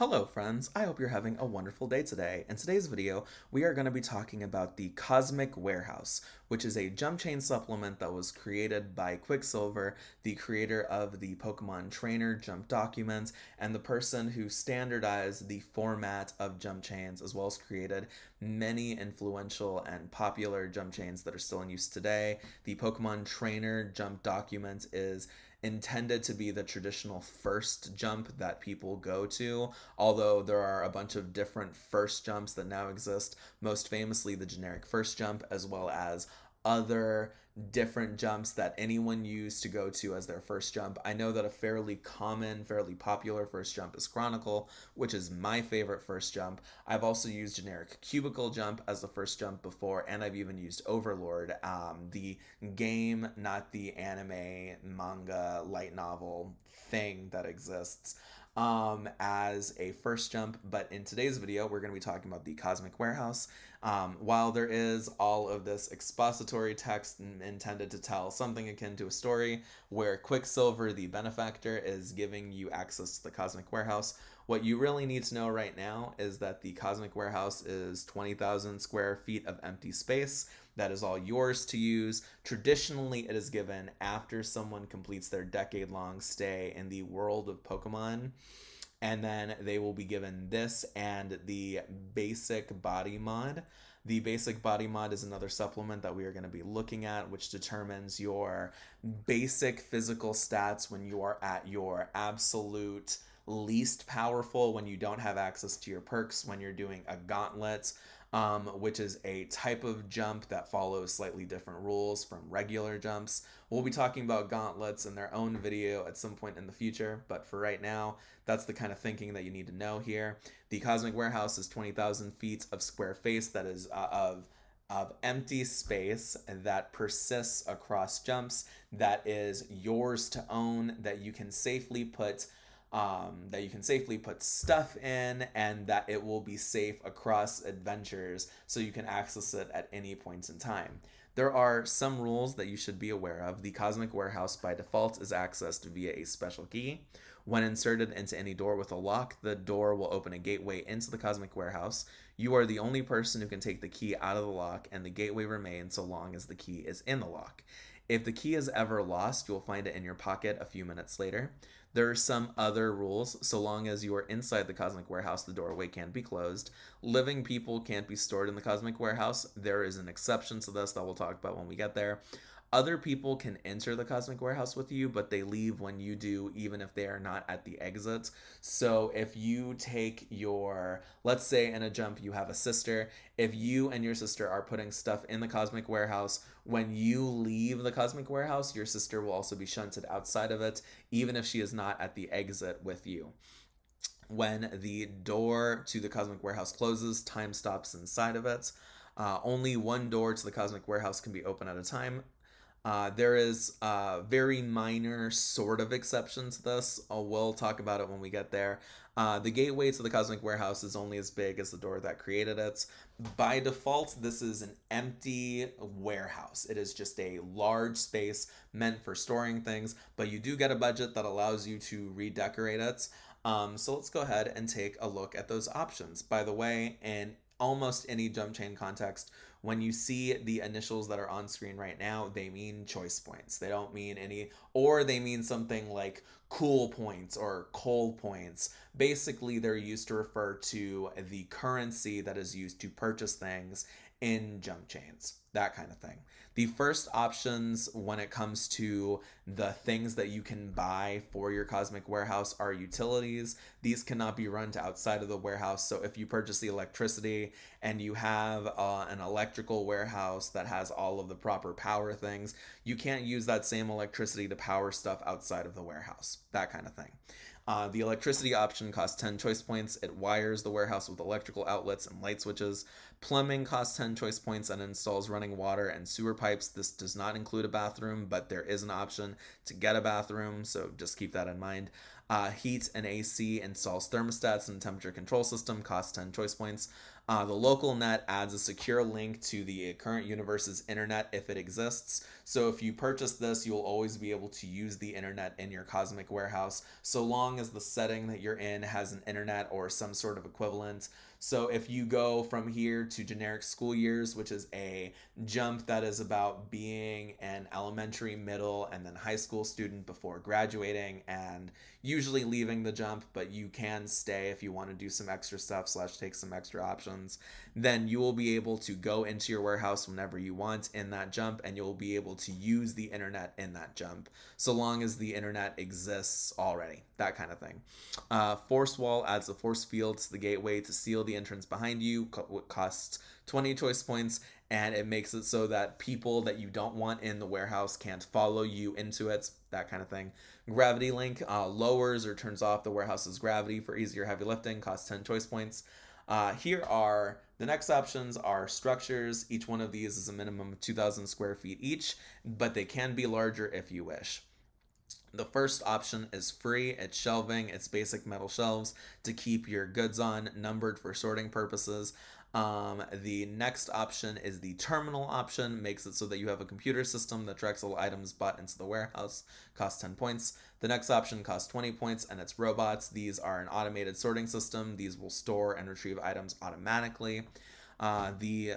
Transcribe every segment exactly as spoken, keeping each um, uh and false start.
Hello friends, I hope you're having a wonderful day today. In today's video, we are going to be talking about the Cosmic Warehouse, which is a jump chain supplement that was created by Quicksilver, the creator of the Pokemon Trainer Jump Documents, and the person who standardized the format of jump chains, as well as created many influential and popular jump chains that are still in use today. The Pokemon Trainer Jump Documents is intended to be the traditional first jump that people go to, although there are a bunch of different first jumps that now exist, most famously the generic first jump, as well as other different jumps that anyone used to go to as their first jump. I know that a fairly common, fairly popular first jump is Chronicle, which is my favorite first jump. I've also used Generic Cubicle Jump as the first jump before, and I've even used Overlord, um, the game, not the anime, manga, light novel thing that exists, um, as a first jump. But in today's video, we're going to be talking about the Cosmic Warehouse. Um, while there is all of this expository text intended to tell something akin to a story where Quicksilver, the benefactor, is giving you access to the Cosmic Warehouse, what you really need to know right now is that the Cosmic Warehouse is twenty thousand square feet of empty space that is all yours to use. Traditionally, it is given after someone completes their decade-long stay in the world of Pokemon, and then they will be given this and the basic body mod. The basic body mod is another supplement that we are going to be looking at, which determines your basic physical stats when you are at your absolute least powerful, when you don't have access to your perks, when you're doing a gauntlet, um, which is a type of jump that follows slightly different rules from regular jumps. We'll be talking about gauntlets in their own video at some point in the future, but for right now, that's the kind of thinking that you need to know here. The Cosmic Warehouse is twenty thousand feet of square face that is uh, of of empty space that persists across jumps, that is yours to own, that you can safely put Um, that you can safely put stuff in, and that it will be safe across adventures, so you can access it at any point in time. There are some rules that you should be aware of. The Cosmic Warehouse by default is accessed via a special key. When inserted into any door with a lock, the door will open a gateway into the Cosmic Warehouse. You are the only person who can take the key out of the lock, and the gateway remains so long as the key is in the lock. If the key is ever lost, you'll find it in your pocket a few minutes later. There are some other rules. So long as you are inside the Cosmic Warehouse, the doorway can't be closed. Living people can't be stored in the Cosmic Warehouse. There is an exception to this that we'll talk about when we get there. Other people can enter the Cosmic Warehouse with you, but they leave when you do, even if they are not at the exit. So if you take your, let's say in a jump you have a sister, if you and your sister are putting stuff in the Cosmic Warehouse, when you leave the Cosmic Warehouse, your sister will also be shunted outside of it, even if she is not at the exit with you. When the door to the Cosmic Warehouse closes, time stops inside of it. Uh, only one door to the Cosmic Warehouse can be opened at a time. Uh, there is a very minor sort of exception to this. Uh, we'll talk about it when we get there. Uh, the gateway to the Cosmic Warehouse is only as big as the door that created it. By default, this is an empty warehouse. It is just a large space meant for storing things, but you do get a budget that allows you to redecorate it. Um, so let's go ahead and take a look at those options. By the way, in almost any jump chain context, when you see the initials that are on screen right now, they mean choice points. They don't mean any, or they mean something like cool points or coal points. Basically, they're used to refer to the currency that is used to purchase things in jump chains, that kind of thing. The first options when it comes to the things that you can buy for your Cosmic Warehouse are utilities. These cannot be run to outside of the warehouse. So if you purchase the electricity and you have uh, an electrical warehouse that has all of the proper power things, you can't use that same electricity to power stuff outside of the warehouse, that kind of thing. Uh, the electricity option costs ten choice points. It wires the warehouse with electrical outlets and light switches. Plumbing costs ten choice points and installs running water and sewer pipes. This does not include a bathroom, but there is an option to get a bathroom, so just keep that in mind. Uh, heat and A C installs thermostats and temperature control system, costs ten choice points. Uh, the local net adds a secure link to the current universe's internet if it exists. So if you purchase this, you'll always be able to use the internet in your Cosmic Warehouse, so long as the setting that you're in has an internet or some sort of equivalent. So if you go from here to Generic School Years, which is a jump that is about being an elementary, middle, and then high school student before graduating and usually leaving the jump, but you can stay if you want to do some extra stuff slash take some extra options, then you will be able to go into your warehouse whenever you want in that jump, and you'll be able to use the internet in that jump, so long as the internet exists already, that kind of thing. Uh, force wall adds a force field to the gateway to seal the The entrance behind you. It costs twenty choice points, and it makes it so that people that you don't want in the warehouse can't follow you into it, that kind of thing. Gravity link uh, lowers or turns off the warehouse's gravity for easier heavy lifting, costs ten choice points. Uh, here are the next options are structures. Each one of these is a minimum of two thousand square feet each, but they can be larger if you wish. The first option is free. It's shelving. It's basic metal shelves to keep your goods on, numbered for sorting purposes. Um, the next option is the terminal option. Makes it so that you have a computer system that tracks all items bought into the warehouse. Costs ten points. The next option costs twenty points, and it's robots. These are an automated sorting system. These will store and retrieve items automatically. Uh, the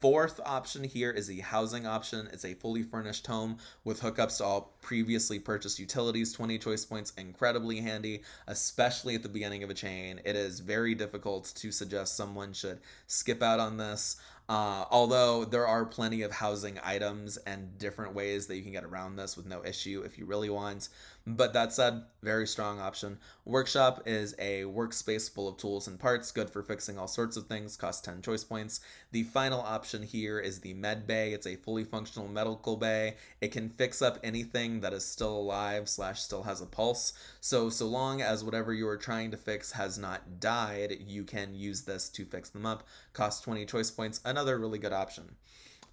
fourth option here is the housing option. It's a fully furnished home with hookups to all previously purchased utilities, twenty choice points, incredibly handy, especially at the beginning of a chain. It is very difficult to suggest someone should skip out on this, uh, although there are plenty of housing items and different ways that you can get around this with no issue if you really want. But that said, very strong option. Workshop is a workspace full of tools and parts, good for fixing all sorts of things, costs ten choice points. The final option here is the med bay. It's a fully functional medical bay. It can fix up anything that is still alive slash still has a pulse. So, so long as whatever you are trying to fix has not died, you can use this to fix them up. Costs twenty choice points, another really good option.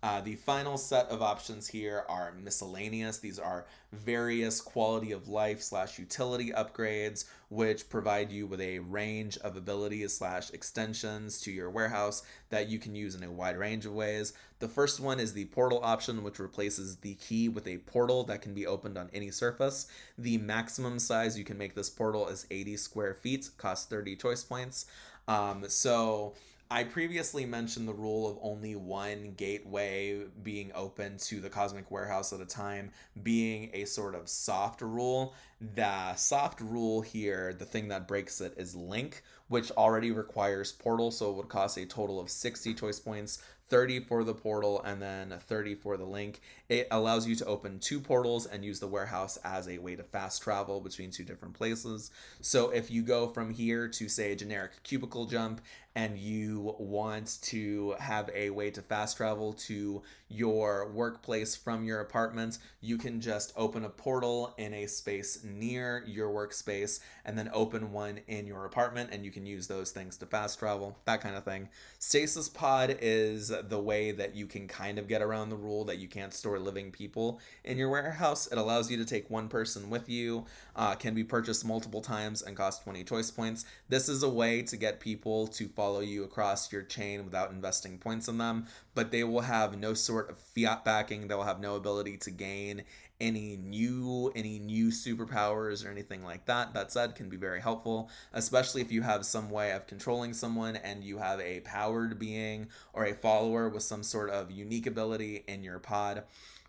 Uh, the final set of options here are miscellaneous. These are various quality of life slash utility upgrades, which provide you with a range of abilities slash extensions to your warehouse that you can use in a wide range of ways. The first one is the portal option, which replaces the key with a portal that can be opened on any surface. The maximum size you can make this portal is eighty square feet, costs thirty choice points. Um, so... I previously mentioned the rule of only one gateway being open to the Cosmic Warehouse at a time being a sort of soft rule. The soft rule here, the thing that breaks it, is Link, which already requires portal, so it would cost a total of sixty choice points, thirty for the portal, and then thirty for the link. It allows you to open two portals and use the warehouse as a way to fast travel between two different places. So if you go from here to, say, Generic Cubicle Jump, and you want to have a way to fast travel to your workplace from your apartment, you can just open a portal in a space near your workspace, and then open one in your apartment, and you can use those things to fast travel, that kind of thing. Stasis Pod is the way that you can kind of get around the rule that you can't store living people in your warehouse. It allows you to take one person with you, uh, can be purchased multiple times, and cost twenty choice points. This is a way to get people to follow you across your chain without investing points in them, but they will have no sort of fiat backing. They will have no ability to gain any new any new superpowers or anything like that. That said, can be very helpful, especially if you have some way of controlling someone and you have a powered being or a follower with some sort of unique ability in your pod.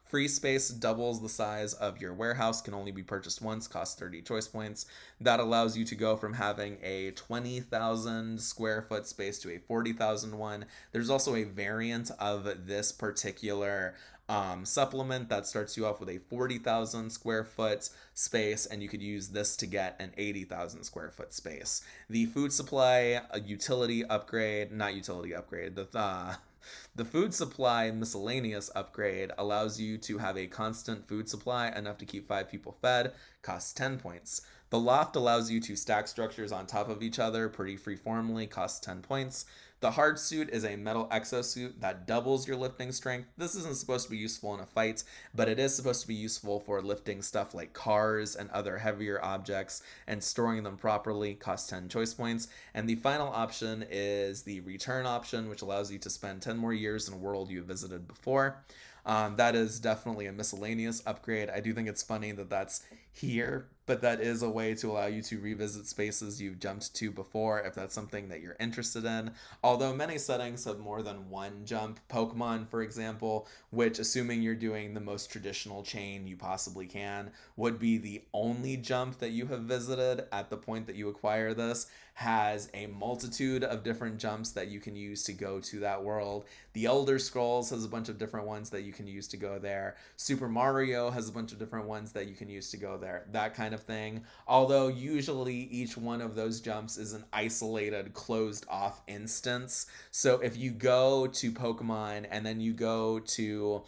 Free space doubles the size of your warehouse, can only be purchased once, costs thirty choice points. That allows you to go from having a twenty thousand square foot space to a forty thousand one. There's also a variant of this particular Um, supplement that starts you off with a forty thousand square foot space, and you could use this to get an eighty thousand square foot space. The food supply, a utility upgrade, not utility upgrade, the, uh, the food supply miscellaneous upgrade allows you to have a constant food supply, enough to keep five people fed, costs ten points. The loft allows you to stack structures on top of each other pretty freeformly, costs ten points. The hard suit is a metal exosuit that doubles your lifting strength. This isn't supposed to be useful in a fight, but it is supposed to be useful for lifting stuff like cars and other heavier objects and storing them properly, costs ten choice points. And the final option is the return option, which allows you to spend ten more years in a world you visited before. Um, that is definitely a miscellaneous upgrade. I do think it's funny that that's here, but that is a way to allow you to revisit spaces you've jumped to before if that's something that you're interested in. Although many settings have more than one jump. Pokemon, for example, which, assuming you're doing the most traditional chain you possibly can, would be the only jump that you have visited at the point that you acquire this, has a multitude of different jumps that you can use to go to that world. The Elder Scrolls has a bunch of different ones that you can use to go there. Super Mario has a bunch of different ones that you can use to go there, that kind of thing. Although usually each one of those jumps is an isolated, closed off instance. So if you go to Pokemon and then you go to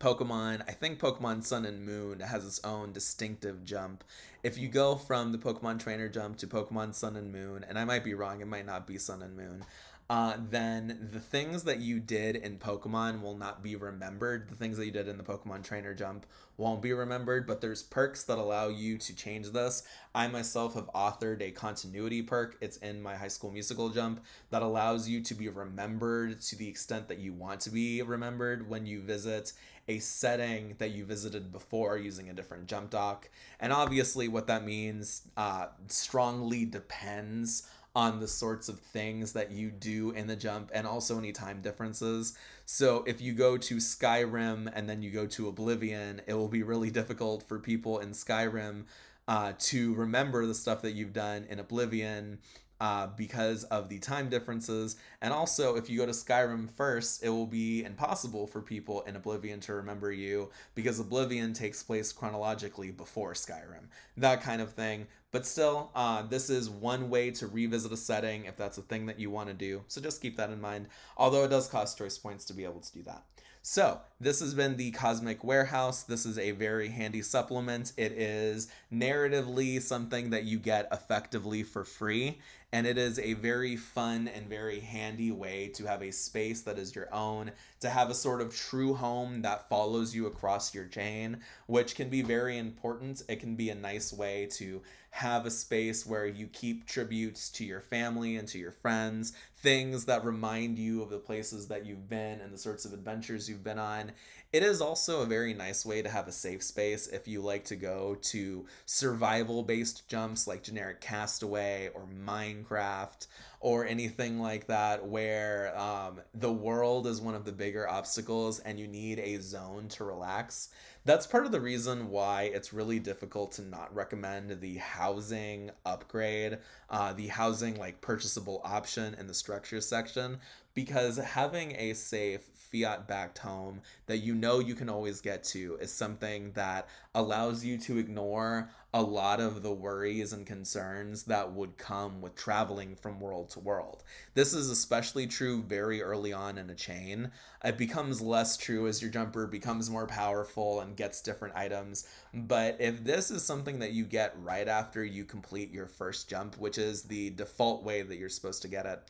Pokemon, I think Pokemon Sun and Moon has its own distinctive jump. If you go from the Pokemon Trainer Jump to Pokemon Sun and Moon, and I might be wrong, it might not be Sun and Moon, Uh, then the things that you did in Pokemon will not be remembered. The things that you did in the Pokemon Trainer Jump won't be remembered, but there's perks that allow you to change this. I myself have authored a continuity perk. It's in my High School Musical Jump that allows you to be remembered to the extent that you want to be remembered when you visit a setting that you visited before using a different jump doc. And obviously what that means uh, strongly depends on the sorts of things that you do in the jump and also any time differences. So if you go to Skyrim and then you go to Oblivion, it will be really difficult for people in Skyrim uh, to remember the stuff that you've done in Oblivion uh, because of the time differences. And also if you go to Skyrim first, it will be impossible for people in Oblivion to remember you because Oblivion takes place chronologically before Skyrim, that kind of thing. But still, uh, this is one way to revisit a setting if that's a thing that you want to do. So just keep that in mind, although it does cost choice points to be able to do that. So this has been the Cosmic Warehouse. This is a very handy supplement. It is narratively something that you get effectively for free, and it is a very fun and very handy way to have a space that is your own, to have a sort of true home that follows you across your chain, which can be very important. It can be a nice way to have a space where you keep tributes to your family and to your friends, things that remind you of the places that you've been and the sorts of adventures you've been on. It is also a very nice way to have a safe space if you like to go to survival-based jumps like Generic Castaway or Minecraft or anything like that, where um, the world is one of the bigger obstacles and you need a zone to relax. That's part of the reason why it's really difficult to not recommend the housing upgrade, uh, the housing like purchasable option in the structure section, because having a safe fiat-backed home that you know you can always get to is something that allows you to ignore a lot of the worries and concerns that would come with traveling from world to world. This is especially true very early on in a chain. It becomes less true as your jumper becomes more powerful and gets different items. But if this is something that you get right after you complete your first jump, which is the default way that you're supposed to get it,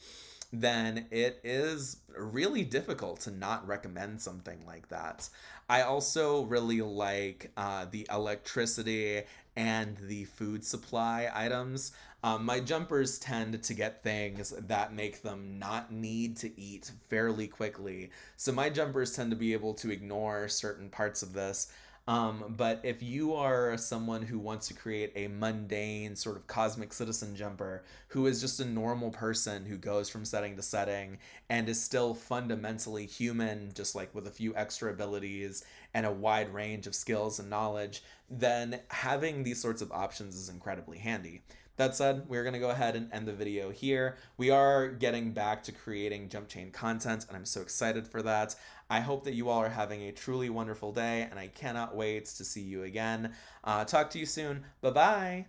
then it is really difficult to not recommend something like that. I also really like uh, the electricity and the food supply items. Um, my jumpers tend to get things that make them not need to eat fairly quickly. So my jumpers tend to be able to ignore certain parts of this. Um, but if you are someone who wants to create a mundane sort of cosmic citizen jumper who is just a normal person who goes from setting to setting and is still fundamentally human, just like with a few extra abilities and a wide range of skills and knowledge, then having these sorts of options is incredibly handy. That said, we're going to go ahead and end the video here. We are getting back to creating jump chain content, and I'm so excited for that. I hope that you all are having a truly wonderful day, and I cannot wait to see you again. Uh, talk to you soon. Bye-bye.